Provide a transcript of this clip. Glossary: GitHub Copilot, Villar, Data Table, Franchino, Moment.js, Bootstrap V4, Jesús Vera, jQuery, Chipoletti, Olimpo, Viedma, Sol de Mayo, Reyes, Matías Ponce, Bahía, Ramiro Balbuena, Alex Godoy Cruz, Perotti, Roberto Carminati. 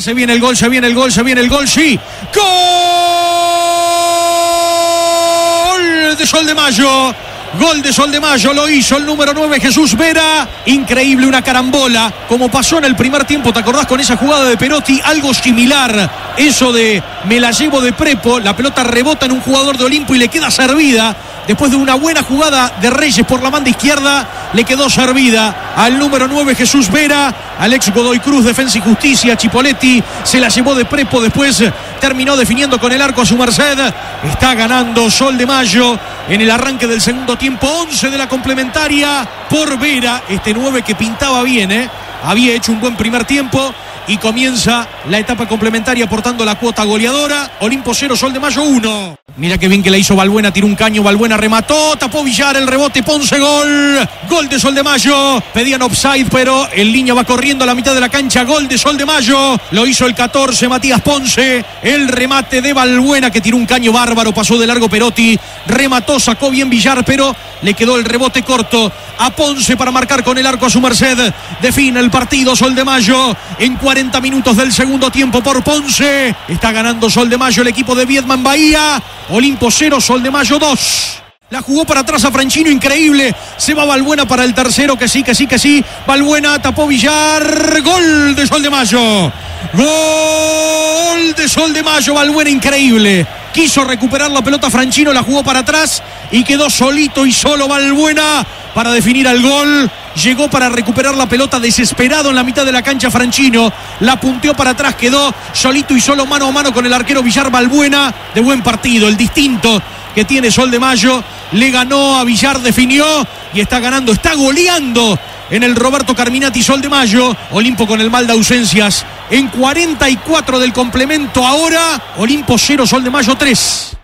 Se viene el gol, se viene el gol, se viene el gol, sí. ¡Gol de Sol de Mayo! Gol de Sol de Mayo, lo hizo el número 9 Jesús Vera. Increíble, una carambola, como pasó en el primer tiempo, ¿te acordás con esa jugada de Perotti? Algo similar, eso de me la llevo de prepo, la pelota rebota en un jugador de Olimpo y le queda servida. Después de una buena jugada de Reyes por la banda izquierda, le quedó servida al número 9 Jesús Vera. Alex Godoy Cruz, Defensa y Justicia, Chipoletti se la llevó de prepo, después terminó definiendo con el arco a su merced. Está ganando Sol de Mayo en el arranque del segundo tiempo, 11 de la complementaria por Vera, este 9 que pintaba bien, había hecho un buen primer tiempo. Y comienza la etapa complementaria aportando la cuota goleadora. Olimpo 0, Sol de Mayo 1. Mira qué bien que la hizo Balbuena, tiró un caño, Balbuena remató, tapó Villar, el rebote, Ponce, gol. Gol de Sol de Mayo, pedían offside, pero el línea va corriendo a la mitad de la cancha. Gol de Sol de Mayo, lo hizo el 14, Matías Ponce. El remate de Balbuena que tiró un caño bárbaro, pasó de largo Perotti, remató, sacó bien Villar, pero le quedó el rebote corto a Ponce para marcar con el arco a su merced. Define el partido Sol de Mayo en 40 minutos del segundo tiempo por Ponce. Está ganando Sol de Mayo, el equipo de Viedma en Bahía. Olimpo 0, Sol de Mayo 2. La jugó para atrás a Franchino, increíble. Se va Balbuena para el tercero, que sí. Balbuena tapó Villar. Gol de Sol de Mayo. Gol de Sol de Mayo, Balbuena, increíble. Quiso recuperar la pelota Franchino, la jugó para atrás y quedó solito y solo Balbuena para definir al gol. Llegó para recuperar la pelota desesperado en la mitad de la cancha Franchino, la punteó para atrás, quedó solito y solo mano a mano con el arquero Villar. Balbuena, de buen partido, el distinto que tiene Sol de Mayo, le ganó a Villar, definió y está ganando, está goleando en el Roberto Carminati Sol de Mayo. Olimpo con el mal de ausencias en 44 del complemento ahora. Olimpo 0, Sol de Mayo 3.